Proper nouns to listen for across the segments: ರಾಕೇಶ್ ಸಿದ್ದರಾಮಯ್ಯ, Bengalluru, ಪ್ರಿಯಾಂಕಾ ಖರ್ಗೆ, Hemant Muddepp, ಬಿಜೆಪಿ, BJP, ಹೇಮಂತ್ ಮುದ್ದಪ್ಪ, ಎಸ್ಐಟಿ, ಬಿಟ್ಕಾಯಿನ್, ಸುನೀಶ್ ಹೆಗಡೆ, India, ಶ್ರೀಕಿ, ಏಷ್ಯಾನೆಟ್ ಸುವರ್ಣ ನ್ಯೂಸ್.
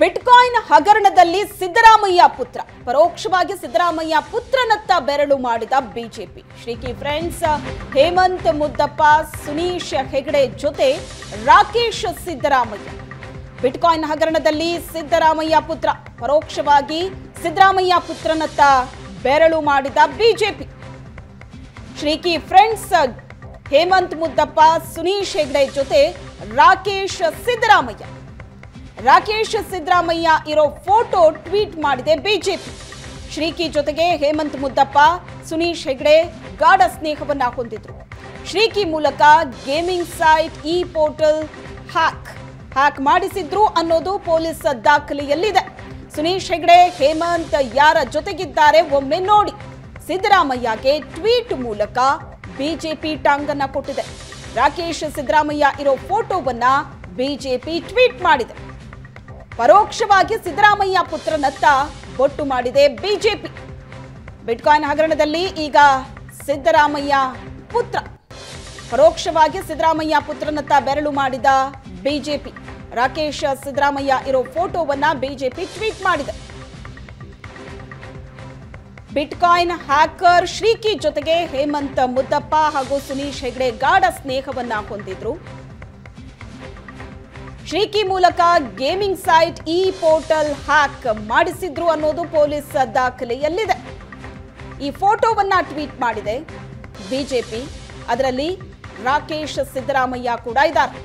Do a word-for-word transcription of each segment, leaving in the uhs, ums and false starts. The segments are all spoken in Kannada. ಬಿಟ್ಕಾಯಿನ್ ಹಗರಣದಲ್ಲಿ ಸಿದ್ದರಾಮಯ್ಯ ಪುತ್ರ ಪರೋಕ್ಷವಾಗಿ ಸಿದ್ದರಾಮಯ್ಯ ಪುತ್ರನತ್ತ ಬೆರಳು ಮಾಡಿದ ಬಿಜೆಪಿ ಶ್ರೀಕಿ ಫ್ರೆಂಡ್ಸ್ ಹೇಮಂತ್ ಮುದ್ದಪ್ಪ ಸುನೀಶ್ ಹೆಗಡೆ ಜೊತೆ ರಾಕೇಶ್ ಸಿದ್ದರಾಮಯ್ಯ ಬಿಟ್ಕಾಯಿನ್ ಹಗರಣದಲ್ಲಿ ಸಿದ್ದರಾಮಯ್ಯ ಪುತ್ರ ಪರೋಕ್ಷವಾಗಿ ಸಿದ್ದರಾಮಯ್ಯ ಪುತ್ರನತ್ತ ಬೆರಳು ಮಾಡಿದ ಬಿಜೆಪಿ ಶ್ರೀಕಿ ಫ್ರೆಂಡ್ಸ್ ಹೇಮಂತ್ ಮುದ್ದಪ್ಪ ಸುನೀಶ್ ಹೆಗಡೆ ಜೊತೆ ರಾಕೇಶ್ ಸಿದ್ದರಾಮಯ್ಯ राकेश सिद्दरामय्या इरो फोटो ट्वीट माडिदे बीजेपी श्रीकी जोतेगे हेमंत मुद्दप्पा सुनीश हेगड़े गाढ़ स्नेहवन्न होंदिद्रु श्रीकी मूलक गेमिंग साइट ई पोर्टल हैक हैक माडिसिद्रु अन्नोदु पोलीस दाखलेयल्लिदे सुनीश हेगड़े हेमंत यार जोतेगिद्दारे ओम्मे नोडि सिद्दरामय्यागे ट्वीट मूलक बीजेपी टांगन्न कोट्टिदे राकेश सिद्दरामय्या इरो फोटोवन्न बीजेपी ट्वीट माडिदे ಪರೋಕ್ಷವಾಗಿ ಸಿದ್ದರಾಮಯ್ಯ ಪುತ್ರನತ್ತ ಬೊಟ್ಟು ಮಾಡಿದೆ ಬಿಜೆಪಿ ಬಿಟ್ಕಾಯಿನ್ ಹಗರಣದಲ್ಲಿ ಈಗ ಸಿದ್ದರಾಮಯ್ಯ ಪುತ್ರ ಪರೋಕ್ಷವಾಗಿ ಸಿದ್ದರಾಮಯ್ಯ ಪುತ್ರನತ್ತ ಬೆರಳು ಮಾಡಿದ ಬಿಜೆಪಿ ರಾಕೇಶ್ ಸಿದ್ದರಾಮಯ್ಯ ಇರೋ ಫೋಟೋವನ್ನ ಬಿಜೆಪಿ ಟ್ವೀಟ್ ಮಾಡಿದೆ ಬಿಟ್ಕಾಯಿನ್ ಹ್ಯಾಕರ್ ಶ್ರೀಕಿ ಜೊತೆಗೆ ಹೇಮಂತ್ ಮುದ್ದಪ್ಪ ಹಾಗೂ ಸುನೀಶ್ ಹೆಗಡೆ ಗಾಢ ಸ್ನೇಹವನ್ನ ಹೊಂದಿದ್ರು श्रीकी मूलक गेमिंग साइट ई पोर्टल हैक ಮಾಡಿಸಿದ್ರು ಅನ್ನೋದು ಪೊಲೀಸ್ ದಾಖಲೆಯಲ್ಲಿದೆ ಈ ಫೋಟೋವನ್ನ ಟ್ವೀಟ್ ಮಾಡಿದೆ ಬಿಜೆಪಿ ಅದರಲ್ಲಿ ರಾಕೇಶ್ ಸಿದ್ದರಾಮಯ್ಯ ಕೂಡ ಇದ್ದಾರೆ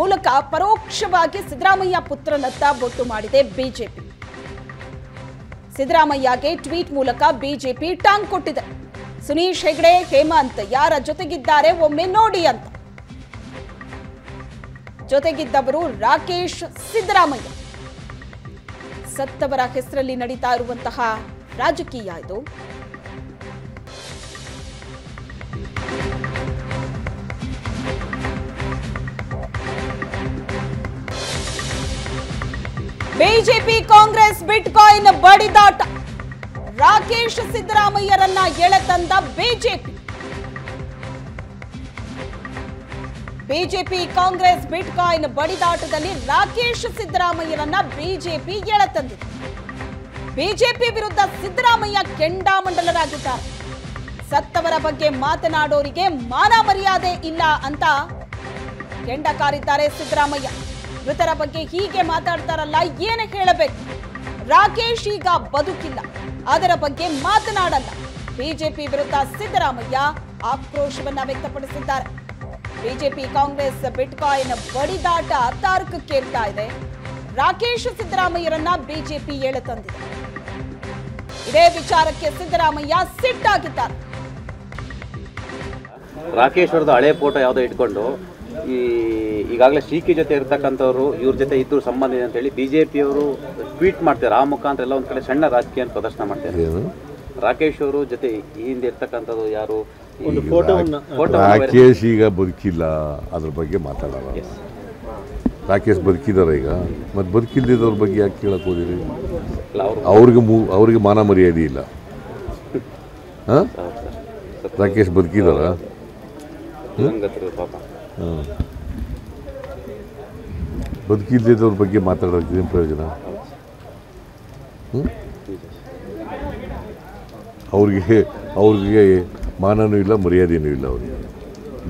ಮೂಲಕ ಪರೋಕ್ಷವಾಗಿ ಸಿದ್ದರಾಮಯ್ಯ ಪುತ್ರನತ್ತ ಬೊಟ್ಟು ಮಾಡಿದೆ ಬಿಜೆಪಿ ಸಿದ್ದರಾಮಯ್ಯಗೆ ಟ್ವೀಟ್ ಮೂಲಕ ಬಿಜೆಪಿ ಟಾಂಗ್ ಕೊಟ್ಟಿದೆ ಸುನೀಶ್ ಹೆಗಡೆ ಹೇಮಂತ್ ಯಾರ ಜೊತೆಗಿದ್ದಾರೆ ಒಮ್ಮೆ ನೋಡಿ ಅಂತ ಜೊತೆಗಿದ್ದವರು ರಾಕೇಶ್ ಸಿದ್ದರಾಮಯ್ಯ ಸತ್ತವರ ಹೆಸರಲ್ಲಿ ನಡೀತಾ ಇರುವಂತಹ ರಾಜಕೀಯ ಇದು ಬಿಜೆಪಿ ಕಾಂಗ್ರೆಸ್ ಬಿಟ್ಕಾಯಿನ್ ಬಡಿದಾಟ ರಾಕೇಶ್ ಸಿದ್ದರಾಮಯ್ಯರನ್ನ ಎಳೆತಂದ ಬಿಜೆಪಿ ಬಿಜೆಪಿ ಕಾಂಗ್ರೆಸ್ ಬಿಟ್ಕಾಯಿನ್ ಬಡಿದಾಟದಲ್ಲಿ ರಾಕೇಶ್ ಸಿದ್ದರಾಮಯ್ಯರನ್ನ ಬಿಜೆಪಿ ಎಳೆತಂದಿದೆ ಬಿಜೆಪಿ ವಿರುದ್ಧ ಸಿದ್ದರಾಮಯ್ಯ ಕೆಂಡಾಮಂಡಲರಾಗಿದ್ದಾರೆ ಸತ್ತವರ ಬಗ್ಗೆ ಮಾತನಾಡೋರಿಗೆ ಮಾನ ಮರ್ಯಾದೆ ಇಲ್ಲ ಅಂತ ಕೆಂಡ ಕಾರಿದ್ದಾರೆ ಸಿದ್ದರಾಮಯ್ಯ ಮೃತರ ಬಗ್ಗೆ ಹೀಗೆ ಮಾತಾಡ್ತಾರಲ್ಲ ಏನು ಹೇಳಬೇಕು ರಾಕೇಶ್ ಈಗ ಬದುಕಿಲ್ಲ ಅದರ ಬಗ್ಗೆ ಮಾತನಾಡಲ್ಲ ಬಿಜೆಪಿ ವಿರುದ್ಧ ಸಿದ್ದರಾಮಯ್ಯ ಆಕ್ರೋಶವನ್ನ ವ್ಯಕ್ತಪಡಿಸಿದ್ದಾರೆ ಬಿಜೆಪಿ ಕಾಂಗ್ರೆಸ್ ಬಿಟ್ಕಾಯಿನ್ ಬಡಿದಾಟ ತಾರಕಕ್ಕೇರ್ತಾ ಇದೆ ರಾಕೇಶ್ ಸಿದ್ದರಾಮಯ್ಯರನ್ನ ಬಿಜೆಪಿ ಎಳೆತಂದಿದೆ ಇದೇ ವಿಚಾರಕ್ಕೆ ಸಿದ್ದರಾಮಯ್ಯ ಸಿಟ್ಟಾಗಿದ್ದಾರೆ ರಾಕೇಶ್ ಅವರ ಹಳೆ ಫೋಟೋ ಯಾವುದೋ ಇಟ್ಕೊಂಡು ಈ ಈಗಾಗಲೇ ಶ್ರೀಕಿ ಜೊತೆ ಇರ್ತಕ್ಕಂಥವ್ರು ಇವ್ರ ಜೊತೆ ಇದ್ರು ಸಂಬಂಧ ಇದೆ ಅಂತೇಳಿ ಬಿಜೆಪಿಯವರು ಟ್ವೀಟ್ ಮಾಡ್ತಾರೆ ಆ ಮುಖಾಂತರ ಎಲ್ಲ ಒಂದು ಕಡೆ ಸಣ್ಣ ರಾಜಕೀಯ ಪ್ರದರ್ಶನ ಮಾಡ್ತಾರೆ ರಾಕೇಶ್ ಅವರು ಜೊತೆ ಈ ಹಿಂದೆ ಇರ್ತಕ್ಕಂಥದ್ದು ಯಾರು ರಾಕೇಶ್ ಈಗ ಬದುಕಿಲ್ಲ ಅದ್ರ ಬಗ್ಗೆ ಮಾತಾಡೋಣ ರಾಕೇಶ್ ಬದುಕಿದ್ದಾರೆ ಈಗ ಮತ್ತು ಬದುಕಿಲ್ಲದಿದ್ದವ್ರ ಬಗ್ಗೆ ಯಾಕೆ ಕೇಳಕ್ಕೆ ಹೋದಿರಿ ಅವ್ರಿಗೆ ಅವ್ರಿಗೆ ಮಾನ ಮರ್ಯಾದೆ ಇಲ್ಲ ಹಾಂ ರಾಕೇಶ್ ಬದುಕಿದಾರ ಹಾಂ ಬದುಕಿಲ್ಲದಿದ್ದವ್ರ ಬಗ್ಗೆ ಮಾತಾಡೋದು ಏನು ಪ್ರಯೋಜನ ಹ್ಞೂ ಅವ್ರಿಗೆ ಅವ್ರಿಗೆ ಮಾನನೂ ಇಲ್ಲ ಮರ್ಯಾದೆನೂ ಇಲ್ಲ ಅವ್ರಿಗೆ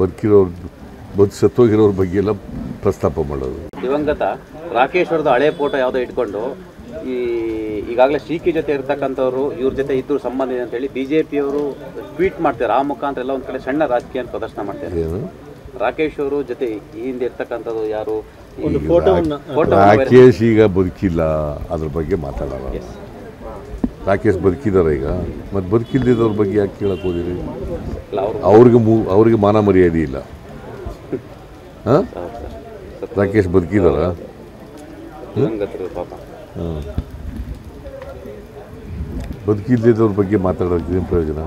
ಬದುಕಿರೋರು ಬದು ಸತ್ತೋಗಿರೋರ ಬಗ್ಗೆ ಎಲ್ಲ ಪ್ರಸ್ತಾಪ ಮಾಡೋದು ದಿವಂಗತ ರಾಕೇಶ್ ಅವ್ರದ್ದು ಹಳೆ ಫೋಟೋ ಯಾವುದೋ ಇಟ್ಕೊಂಡು ಈ ಈಗಾಗಲೇ ಶ್ರೀಕಿ ಜೊತೆ ಇರ್ತಕ್ಕಂಥವ್ರು ಇವ್ರ ಜೊತೆ ಇದ್ರು ಸಂಬಂಧ ಇದೆ ಅಂತೇಳಿ ಬಿ ಜೆ ಪಿಯವರು ಟ್ವೀಟ್ ಮಾಡ್ತಾರೆ ಆ ಮುಖಾಂತರ ಎಲ್ಲ ಒಂದು ಕಡೆ ಸಣ್ಣ ರಾಜಕೀಯ ಪ್ರದರ್ಶನ ಮಾಡ್ತಾರೆ ರಾಕೇಶ್ ಅವರು ಜೊತೆ ಈ ಹಿಂದೆ ಇರ್ತಕ್ಕಂಥದ್ದು ಯಾರು ರಾಕೇಶ್ ಈಗ ಬದುಕಿಲ್ಲ ಅದ್ರ ಬಗ್ಗೆ ಮಾತಾಡೋಣ ರಾಕೇಶ್ ಬದುಕಿದ್ದಾರೆ ಈಗ ಮತ್ತು ಬದುಕಿಲ್ಲದಿದ್ದವ್ರ ಬಗ್ಗೆ ಯಾಕೆ ಕೇಳಕ್ಕೆ ಹೋದಿರಿ ಅವ್ರಿಗೆ ಅವ್ರಿಗೆ ಮಾನ ಮರ್ಯಾದೆ ಇಲ್ಲ ಹಾಂ ರಾಕೇಶ್ ಬದುಕಿದಾರ ಹಾಂ ಬದುಕಿಲ್ಲದಿದ್ದವ್ರ ಬಗ್ಗೆ ಮಾತಾಡೋದು ಏನು ಪ್ರಯೋಜನ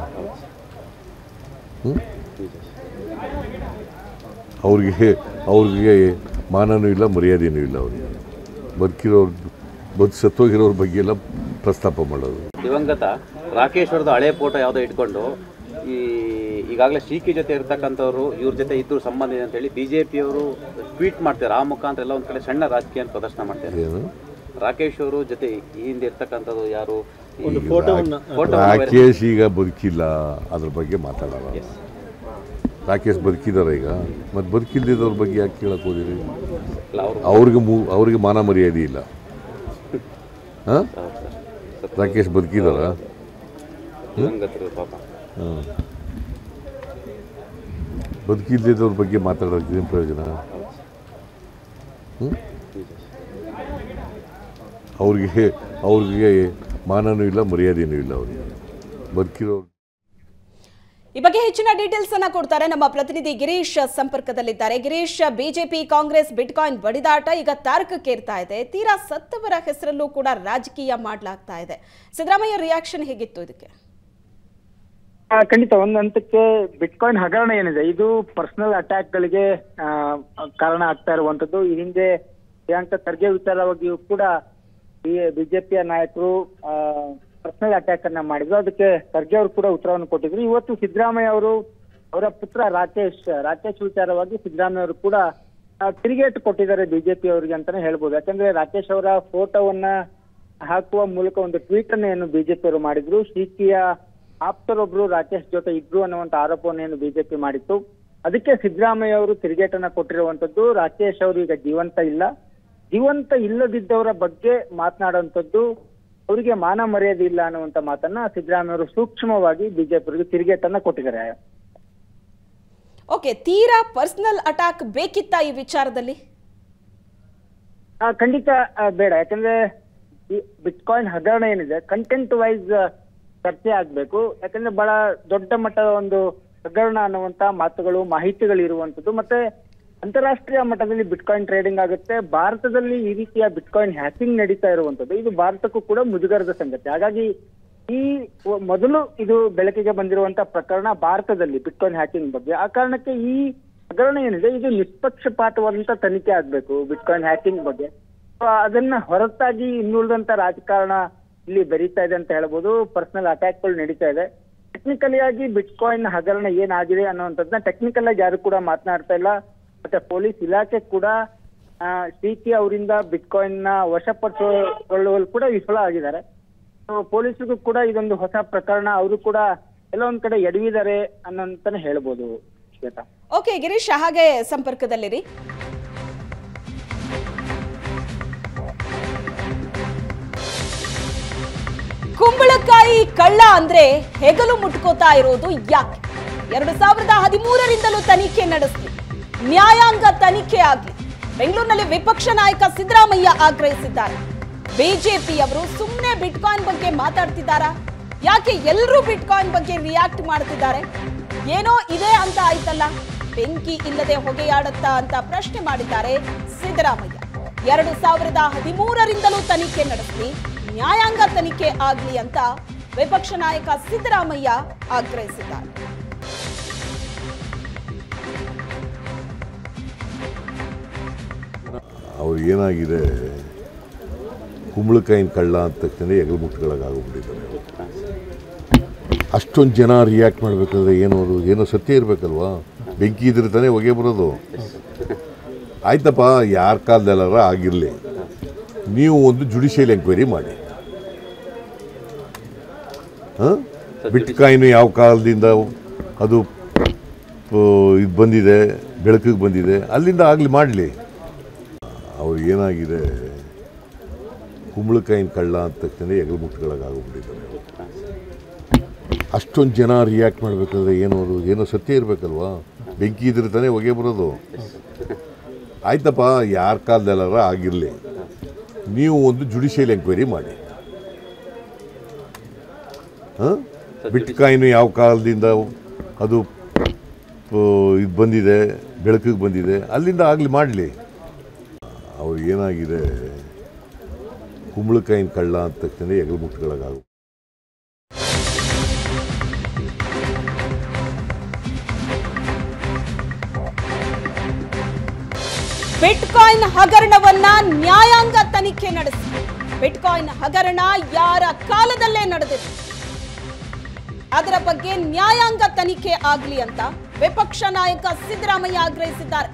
ಹ್ಞೂ ಅವ್ರಿಗೆ ಅವ್ರಿಗೆ ಮಾನನೂ ಇಲ್ಲ ಮರ್ಯಾದೆನೂ ಇಲ್ಲ ಅವ್ರಿಗೆ ಬದುಕಿರೋರು ಬದು ಸತ್ತೋಗಿರೋರ ಬಗ್ಗೆ ಎಲ್ಲ ಪ್ರಸ್ತಾಪ ಮಾಡೋದು ದಿವಂಗತ ರಾಕೇಶ್ ಅವ್ರದ್ದು ಹಳೆ ಫೋಟೋ ಯಾವುದೋ ಇಟ್ಕೊಂಡು ಈ ಈಗಾಗಲೇ ಶ್ರೀಕಿ ಜೊತೆ ಇರ್ತಕ್ಕಂಥವ್ರು ಇವ್ರ ಜೊತೆ ಇದ್ರು ಸಂಬಂಧ ಇದೆ ಅಂತೇಳಿ ಬಿ ಜೆ ಪಿಯವರು ಟ್ವೀಟ್ ಮಾಡ್ತಾರೆ ಆ ಮುಖಾಂತರ ಎಲ್ಲ ಒಂದು ಕಡೆ ಸಣ್ಣ ರಾಜಕೀಯ ಪ್ರದರ್ಶನ ಮಾಡ್ತಾರೆ ರಾಕೇಶ್ ಅವರು ಜೊತೆ ಈ ಹಿಂದೆ ಇರತಕ್ಕಂತದ್ದು ಯಾರು ಒಂದು ಫೋಟೋವನ್ನ ರಾಕೇಶ್ ಈಗ ಬದುಕಿಲ್ಲ ಅದರ ಬಗ್ಗೆ ಮಾತಾಡೋಣ ರಾಕೇಶ್ ಬದುಕಿದ್ದಾರೆ ಈಗ ಮತ್ತೆ ಬದುಕಿಲ್ಲದವ್ರ ಬಗ್ಗೆ ಯಾಕೆ ಕೇಳಕ್ಕೆ ಹೋಗಿರಿ ಅವರಿಗೆ ಅವರಿಗೆ ಮಾನ ಮರ್ಯಾದೆ ಇಲ್ಲ ಹಾ ರಾಕೇಶ್ ಬದುಕಿದ್ದಾರಾ ಬದುಕಿಲ್ಲದವ್ರ ಬಗ್ಗೆ ಮಾತಾಡೋಕೆ ಏನು ಪ್ರಯೋಜನ ಅವ್ರಿಗೆ ಅವ್ರಿಗೆ ಮಾನನೂ ಇಲ್ಲ ಮರ್ಯಾದೆನೂ ಇಲ್ಲ ಅವರಿಗೆ ಬದುಕಿರೋ ಈ ಬಗ್ಗೆ ಹೆಚ್ಚಿನ ಡೀಟೇಲ್ಸ್ ಅನ್ನು ಕೊಡ್ತಾರೆ ನಮ್ಮ ಪ್ರತಿನಿಧಿ ಗಿರೀಶ್ ಸಂಪರ್ಕದಲ್ಲಿದ್ದಾರೆ. ಗಿರೀಶ್, ಬಿಜೆಪಿ ಕಾಂಗ್ರೆಸ್ ಬಿಟ್ಕಾಯಿನ್ ಬಡಿದಾಟ ಈಗ ತಾರಕಕ್ಕೆ ಏರ್ತಾ ಇದೆ. ತೀರಾ ಸತ್ತವರ ಹೆಸರಲ್ಲೂ ಕೂಡ ರಾಜಕೀಯ ಮಾಡಲಾಗ್ತಾ ಇದೆ. ಸಿದ್ದರಾಮಯ್ಯ ರಿಯಾಕ್ಷನ್ ಹೇಗಿತ್ತು ಇದಕ್ಕೆ? ಖಂಡಿತ ಒಂದ್ ಹಂತಕ್ಕೆ ಬಿಟ್ಕಾಯಿನ್ ಹಗರಣ ಏನಿದೆ ಇದು ಪರ್ಸನಲ್ ಅಟ್ಯಾಕ್ ಗಳಿಗೆ ಕಾರಣ ಆಗ್ತಾ ಇರುವಂತದ್ದು. ಈ ಹಿಂದೆ ಪ್ರಿಯಾಂಕಾ ಖರ್ಗೆ ವಿಚಾರವಾಗಿಯೂ ಕೂಡ ಬಿಜೆಪಿಯ ನಾಯಕರು ಪರ್ಸನಲ್ ಅಟ್ಯಾಕ್ ಅನ್ನ ಮಾಡಿದ್ರು. ಅದಕ್ಕೆ ಖರ್ಗೆ ಅವರು ಕೂಡ ಉತ್ತರವನ್ನು ಕೊಟ್ಟಿದ್ರು. ಇವತ್ತು ಸಿದ್ದರಾಮಯ್ಯ ಅವರು ಅವರ ಪುತ್ರ ರಾಕೇಶ್ ರಾಕೇಶ್ ವಿಚಾರವಾಗಿ ಸಿದ್ದರಾಮಯ್ಯ ಅವರು ಕೂಡ ತಿರುಗೇಟು ಕೊಟ್ಟಿದ್ದಾರೆ ಬಿಜೆಪಿ ಅವರಿಗೆ ಅಂತಾನೆ ಹೇಳ್ಬೋದು. ಯಾಕಂದ್ರೆ ರಾಕೇಶ್ ಅವರ ಫೋಟೋವನ್ನ ಹಾಕುವ ಮೂಲಕ ಒಂದು ಟ್ವೀಟ್ ಅನ್ನ ಏನು ಬಿಜೆಪಿ ಅವರು ಮಾಡಿದ್ರು. ಶಿಕಿಯ ಆಪ್ತರೊಬ್ರು ರಾಕೇಶ್ ಜೊತೆ ಇದ್ರು ಅನ್ನುವಂತ ಆರೋಪವನ್ನು ಏನು ಬಿಜೆಪಿ ಮಾಡಿತ್ತು. ಅದಕ್ಕೆ ಸಿದ್ದರಾಮಯ್ಯ ಅವರು ತಿರುಗೇಟನ್ನ ಕೊಟ್ಟಿರುವಂತದ್ದು. ರಾಕೇಶ್ ಅವರು ಈಗ ಜೀವಂತ ಇಲ್ಲ. ಜೀವಂತ ಇಲ್ಲದಿದ್ದವರ ಬಗ್ಗೆ ಮಾತನಾಡುವಂಥದ್ದು ಅವರಿಗೆ ಮಾನ ಮರ್ಯಾದೆ ಇಲ್ಲ ಅನ್ನುವಂತ ಮಾತನ್ನ ಸಿದ್ದರಾಮಯ್ಯ ಅವರು ಸೂಕ್ಷ್ಮವಾಗಿ ಬಿಜೆಪಿ ತಿರುಗೇಟನ್ನ ಕೊಟ್ಟಿದ್ದಾರೆ. ಓಕೆ, ತೀರಾ ಪರ್ಸನಲ್ ಅಟ್ಯಾಕ್ ಬೇಕಿತ್ತ ಈ ವಿಚಾರದಲ್ಲಿ? ಖಂಡಿತ ಬೇಡ. ಯಾಕಂದ್ರೆ ಬಿಟ್ಕಾಯಿನ್ ಹಗರಣ ಏನಿದೆ ಕಂಟೆಂಟ್ ವೈಸ್ ಚರ್ಚೆ ಆಗ್ಬೇಕು. ಯಾಕಂದ್ರೆ ಬಹಳ ದೊಡ್ಡ ಮಟ್ಟದ ಒಂದು ಹಗರಣ ಅನ್ನುವಂತ ಮಾತುಗಳು ಮಾಹಿತಿಗಳು ಇರುವಂತದ್ದು. ಮತ್ತೆ ಅಂತಾರಾಷ್ಟ್ರೀಯ ಮಟ್ಟದಲ್ಲಿ ಬಿಟ್ಕಾಯಿನ್ ಟ್ರೇಡಿಂಗ್ ಆಗುತ್ತೆ, ಭಾರತದಲ್ಲಿ ಈ ರೀತಿಯ ಬಿಟ್ಕಾಯಿನ್ ಹ್ಯಾಕಿಂಗ್ ನಡೀತಾ ಇರುವಂತದ್ದು ಇದು ಭಾರತಕ್ಕೂ ಕೂಡ ಮುಜುಗರದ ಸಂಗತಿ. ಹಾಗಾಗಿ ಈ ಮೊದಲು ಇದು ಬೆಳಕಿಗೆ ಬಂದಿರುವಂತಹ ಪ್ರಕರಣ ಭಾರತದಲ್ಲಿ ಬಿಟ್ಕಾಯಿನ್ ಹ್ಯಾಕಿಂಗ್ ಬಗ್ಗೆ, ಆ ಕಾರಣಕ್ಕೆ ಈ ಹಗರಣ ಏನಿದೆ ಇದು ನಿಷ್ಪಕ್ಷಪಾತವಾದಂತ ತನಿಖೆ ಆಗ್ಬೇಕು ಬಿಟ್ಕಾಯಿನ್ ಹ್ಯಾಕಿಂಗ್ ಬಗ್ಗೆ. ಅದನ್ನ ಹೊರತಾಗಿ ಇನ್ನುಳಿದಂತ ರಾಜಕಾರಣ ಇಲ್ಲಿ ಬೆರೀತಾ ಇದೆ ಅಂತ ಹೇಳ್ಬೋದು. ಪರ್ಸನಲ್ ಅಟ್ಯಾಕ್ಗಳು ನಡೀತಾ ಇದೆ. ಟೆಕ್ನಿಕಲಿ ಆಗಿ ಬಿಟ್ಕಾಯಿನ್ ಹಗರಣ ಏನಾಗಿದೆ ಅನ್ನುವಂಥದ್ದನ್ನ ಟೆಕ್ನಿಕಲ್ ಆಗಿ ಯಾರು ಕೂಡ ಮಾತನಾಡ್ತಾ ಇಲ್ಲ. ಮತ್ತೆ ಪೊಲೀಸ್ ಇಲಾಖೆ ಕೂಡ ಸಿಟಿ ಅವರಿಂದ ಬಿಟ್ಕಾಯಿನ್ ನ ವಶಪಡಿಸಿಕೊಳ್ಳುವಲ್ಲಿ ಕೂಡ ವಿಫಲ ಆಗಿದ್ದಾರೆ. ಪೊಲೀಸರಿಗೂ ಕೂಡ ಇದೊಂದು ಹೊಸ ಪ್ರಕರಣ, ಅವರು ಕೂಡ ಎಲ್ಲ ಒಂದ್ ಕಡೆ ಎಡವಿದ್ದಾರೆ ಅನ್ನೋಂತಾನೆ ಹೇಳ್ಬೋದು. ಓಕೆ ಗಿರೀಶ್, ಹಾಗೆ ಸಂಪರ್ಕದಲ್ಲಿರಿ. ಕುಂಬಳಕಾಯಿ ಕಳ್ಳ ಅಂದ್ರೆ ಹೆಗಲು ಮುಟ್ಕೋತಾ ಇರೋದು ಯಾಕೆ? ಎರಡು ಸಾವಿರದ ಹದಿಮೂರರಿಂದಲೂ ತನಿಖೆ ನಡೆಸಿ ನ್ಯಾಯಾಂಗ ತನಿಖೆ ಆಗಲಿ. ಬೆಂಗಳೂರಿನಲ್ಲಿ ವಿಪಕ್ಷ ನಾಯಕ ಸಿದ್ದರಾಮಯ್ಯ ಆಗ್ರಹಿಸಿದ್ದಾರೆ. ಬಿಜೆಪಿಯವರು ಸುಮ್ಮನೆ ಬಿಟ್ಕಾಯಿನ್ ಬಗ್ಗೆ ಮಾತಾಡ್ತಿದ್ದಾರಾ? ಯಾಕೆ ಎಲ್ಲರೂ ಬಿಟ್ಕಾಯಿನ್ ಬಗ್ಗೆ ರಿಯಾಕ್ಟ್ ಮಾಡ್ತಿದ್ದಾರೆ? ಏನೋ ಇದೆ ಅಂತ ಆಯ್ತಲ್ಲ, ಬೆಂಕಿ ಇಲ್ಲದೆ ಹೊಗೆಯಾಡುತ್ತಾ ಅಂತ ಪ್ರಶ್ನೆ ಮಾಡಿದ್ದಾರೆ ಸಿದ್ದರಾಮಯ್ಯ. ಎರಡು ಸಾವಿರದ ಹದಿಮೂರರಿಂದಲೂ ತನಿಖೆ ನಡೆಸಲಿ, ನ್ಯಾಯಾಂಗ ತನಿಖೆ ಆಗಲಿ ಅಂತ ವಿಪಕ್ಷ ನಾಯಕ ಸಿದ್ದರಾಮಯ್ಯ ಆಗ್ರಹಿಸಿದ್ದಾರೆ. ಅವ್ರು ಏನಾಗಿದೆ ಕುಂಬಳಕಾಯಿನ ಕಳ್ಳ ಅಂದ ತಕ್ಷಣ ಎಗಲು ಮುಟ್ಟುಗಳಾಗೋಗ್ಬಿಟ್ಟಿದ್ದಾರೆ. ಅಷ್ಟೊಂದು ಜನ ರಿಯಾಕ್ಟ್ ಮಾಡಬೇಕಾದ್ರೆ ಏನೋ ಅದು ಏನೋ ಸತ್ಯ ಇರಬೇಕಲ್ವಾ? ಬೆಂಕಿ ಇದ್ರೆ ತಾನೇ ಹೊಗೆ ಬರೋದು. ಆಯ್ತಪ್ಪ, ಯಾರ ಕಾಲದಲ್ಲಾರ ಆಗಿರಲಿ, ನೀವು ಒಂದು ಜುಡಿಷಿಯಲ್ ಎಂಕ್ವೈರಿ ಮಾಡಿ. ಹಾಂ, ಬಿಟ್ಕಾಯಿನ್ ಯಾವ ಕಾಲದಿಂದ ಅದು ಇದು ಬಂದಿದೆ, ಬೆಳಕಿಗೆ ಬಂದಿದೆ, ಅಲ್ಲಿಂದ ಆಗಲಿ ಮಾಡಲಿ. ಅವ್ರು ಏನಾಗಿದೆ ಕುಂಬಳಕಾಯಿನ ಕಳ್ಳ ಅಂದ ತಕ್ಷಣ ಎಗಲು ಮುಟ್ಟುಗಳಾಗೋಗ್ಬಿಟ್ಟಿದ್ದಾರೆ. ಅಷ್ಟೊಂದು ಜನ ರಿಯಾಕ್ಟ್ ಮಾಡಬೇಕಾದ್ರೆ ಏನೋ ಅದು ಏನೋ ಸತ್ಯ ಇರಬೇಕಲ್ವಾ? ಬೆಂಕಿ ಇದ್ರೆ ತಾನೇ ಹೊಗೆ ಬರೋದು. ಆಯ್ತಪ್ಪ, ಯಾರ ಕಾಲದಲ್ಲಾರ ಆಗಿರಲಿ, ನೀವು ಒಂದು ಜುಡಿಷಿಯಲ್ ಎಂಕ್ವೈರಿ ಮಾಡಿ. ಹಾಂ, ಬಿಟ್ಕಾಯಿನ್ ಯಾವ ಕಾಲದಿಂದ ಅದು ಇದು ಬಂದಿದೆ, ಬೆಳಕಿಗೆ ಬಂದಿದೆ, ಅಲ್ಲಿಂದ ಆಗಲಿ ಮಾಡಲಿ. ಅವ್ರು ಏನಾಗಿದೆ ಕುಂಬಳಕಾಯಿನ ಕಳ್ಳ ಅಂದ ತಕ್ಷಣ ಎಗಲು ಮುಟ್ಟುಗಳಾಗೋಗ್ಬಿಟ್ಟಿದ್ದಾರೆ. ಬಿಟ್ಕಾಯಿನ್ ಹಗರಣವನ್ನ ನ್ಯಾಯಾಂಗ ತನಿಖೆ ನಡೆಸಿ. ಬಿಟ್ಕಾಯಿನ್ ಹಗರಣ ಯಾರ ಕಾಲದಲ್ಲೇ ನಡೆದಿದೆ, ಅದರ ಬಗ್ಗೆ ನ್ಯಾಯಾಂಗ ತನಿಖೆ ಆಗಲಿ ಅಂತ ವಿಪಕ್ಷ ನಾಯಕ ಸಿದ್ದರಾಮಯ್ಯ ಆಗ್ರಹಿಸಿದ್ದಾರೆ.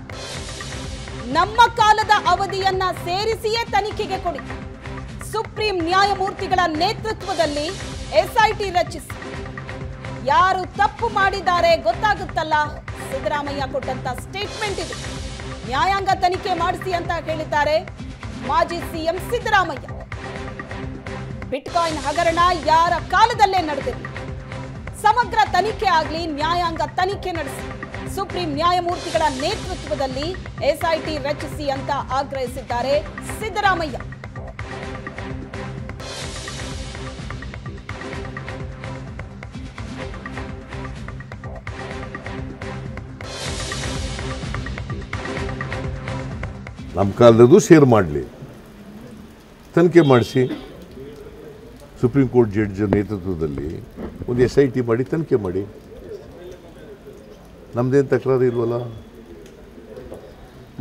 ನಮ್ಮ ಕಾಲದ ಅವಧಿಯನ್ನ ಸೇರಿಸಿಯೇ ತನಿಖೆಗೆ ಕೊಡಿ, ಸುಪ್ರೀಂ ನ್ಯಾಯಮೂರ್ತಿಗಳ ನೇತೃತ್ವದಲ್ಲಿ ಎಸ್ಐಟಿ ರಚಿಸಿ. ಯಾರು ತಪ್ಪು ಮಾಡಿದ್ದಾರೆ ಗೊತ್ತಾಗುತ್ತಲ್ಲ, ಸಿದ್ದರಾಮಯ್ಯ ಕೊಟ್ಟಂತ ಸ್ಟೇಟ್ಮೆಂಟ್ ಇದು. ನ್ಯಾಯಾಂಗ ತನಿಖೆ ಮಾಡಿಸಿ ಅಂತ ಹೇಳಿದ್ದಾರೆ ಮಾಜಿ ಸಿಎಂ ಸಿದ್ದರಾಮಯ್ಯ. ಬಿಟ್ಕಾಯಿನ್ ಹಗರಣ ಯಾರ ಕಾಲದಲ್ಲೇ ನಡೆದಿಲ್ಲ. ಸಮಗ್ರ ತನಿಖೆ ಆಗಲಿ, ನ್ಯಾಯಾಂಗ ತನಿಖೆ ನಡೆಸಿ, ಸುಪ್ರೀಂ ನ್ಯಾಯಮೂರ್ತಿಗಳ ನೇತೃತ್ವದಲ್ಲಿ ಎಸ್ಐಟಿ ರಚಿಸಿ ಅಂತ ಆಗ್ರಹಿಸಿದ್ದಾರೆ ಸಿದ್ದರಾಮಯ್ಯ. ನಮ್ಮ ಕಾಲದ್ದು ಶೇರ್ ಮಾಡಲಿ, ತನಿಖೆ ಮಾಡಿಸಿ, ಸುಪ್ರೀಂ ಕೋರ್ಟ್ ಜಡ್ಜ್ ನೇತೃತ್ವದಲ್ಲಿ ಒಂದು ಎಸ್ ಐ ಟಿ ಮಾಡಿ ತನಿಖೆ ಮಾಡಿ. ನಮ್ಮದೇನು ತಕರಾರು ಇಲ್ವಲ್ಲ,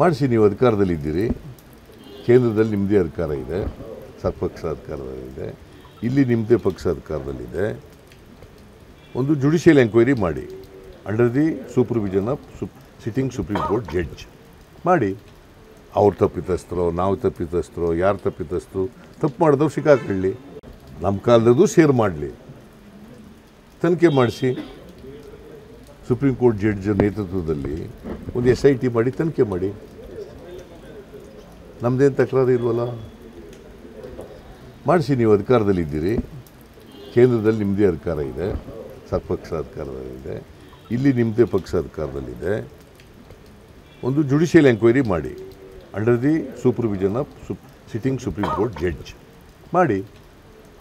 ಮಾಡಿಸಿ. ನೀವು ಅಧಿಕಾರದಲ್ಲಿದ್ದೀರಿ, ಕೇಂದ್ರದಲ್ಲಿ ನಿಮ್ಮದೇ ಅಧಿಕಾರ ಇದೆ, ಸರ್ಪಕ್ಷ ಅಧಿಕಾರದಲ್ಲಿದೆ, ಇಲ್ಲಿ ನಿಮ್ಮದೇ ಪಕ್ಷ ಅಧಿಕಾರದಲ್ಲಿದೆ. ಒಂದು ಜುಡಿಷಿಯಲ್ ಎಂಕ್ವೈರಿ ಮಾಡಿ under the supervision of sup sitting supreme court judge ಮಾಡಿ. ಅವ್ರು ತಪ್ಪಿತಸ್ಥರೋ ನಾವು ತಪ್ಪಿತಸ್ಥರೋ ಯಾರು ತಪ್ಪಿತಸ್ಥರು, ತಪ್ಪು ಮಾಡಿದವ್ರು ಸಿಕ್ಕಾಕೊಳ್ಳಿ. ನಮ್ಮ ಕಾಲದ್ದು ಶೇರ್ ಮಾಡಲಿ, ತನಿಖೆ ಮಾಡಿಸಿ, ಸುಪ್ರೀಂ ಕೋರ್ಟ್ ಜಡ್ಜ್ ನೇತೃತ್ವದಲ್ಲಿ ಒಂದು ಎಸ್ ಐ ಟಿ ಮಾಡಿ ತನಿಖೆ ಮಾಡಿ. ನಮ್ಮದೇನು ತಕರಾರು ಇಲ್ವಲ್ಲ, ಮಾಡಿಸಿ. ನೀವು ಅಧಿಕಾರದಲ್ಲಿದ್ದೀರಿ, ಕೇಂದ್ರದಲ್ಲಿ ನಿಮ್ಮದೇ ಅಧಿಕಾರ ಇದೆ, ಸರ್ಪಕ್ಷ ಅಧಿಕಾರದಲ್ಲಿದೆ, ಇಲ್ಲಿ ನಿಮ್ಮದೇ ಪಕ್ಷ ಅಧಿಕಾರದಲ್ಲಿದೆ. ಒಂದು ಜುಡಿಷಿಯಲ್ ಎಂಕ್ವೈರಿ ಮಾಡಿ under the supervision of sup sitting supreme court judge ಮಾಡಿ.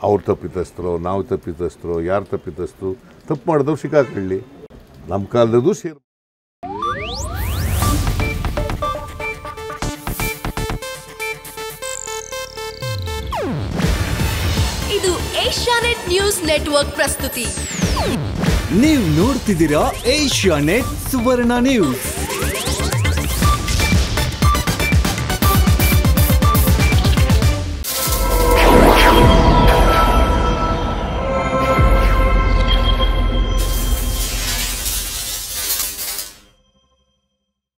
ಅವ್ರು ತಪ್ಪಿತಸ್ಥರೋ ನಾವು ತಪ್ಪಿತಸ್ಥರೋ ಯಾರು ತಪ್ಪಿತಸ್ಥರು, ತಪ್ಪು ಮಾಡಿದವ್ರು ಸಿಕ್ಕಾಕೊಳ್ಳಿ. ನಮ್ಮ ಕಾಲದ್ದು ಸೇರ್ ಇದು ಏಷ್ಯಾನೆಟ್ ನ್ಯೂಸ್ ನೆಟ್ವರ್ಕ್ ಪ್ರಸ್ತುತಿ. ನೀವು ನೋಡ್ತಿದ್ದೀರಾ ಏಷ್ಯಾನೆಟ್ ಸುವರ್ಣ ನ್ಯೂಸ್.